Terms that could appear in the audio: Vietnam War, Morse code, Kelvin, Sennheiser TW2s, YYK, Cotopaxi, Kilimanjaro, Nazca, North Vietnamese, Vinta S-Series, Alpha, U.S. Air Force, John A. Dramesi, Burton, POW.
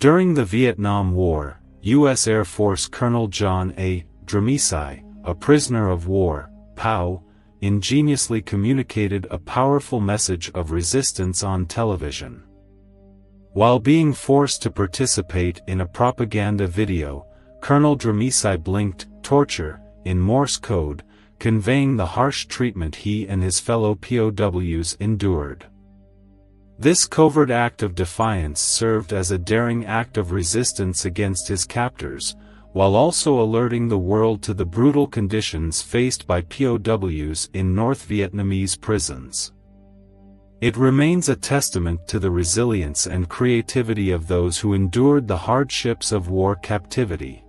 During the Vietnam War, U.S. Air Force Colonel John A. Dramesi, a prisoner of war, POW, ingeniously communicated a powerful message of resistance on television. While being forced to participate in a propaganda video, Colonel Dramesi blinked "torture" in Morse code, conveying the harsh treatment he and his fellow POWs endured. This covert act of defiance served as a daring act of resistance against his captors, while also alerting the world to the brutal conditions faced by POWs in North Vietnamese prisons. It remains a testament to the resilience and creativity of those who endured the hardships of war captivity.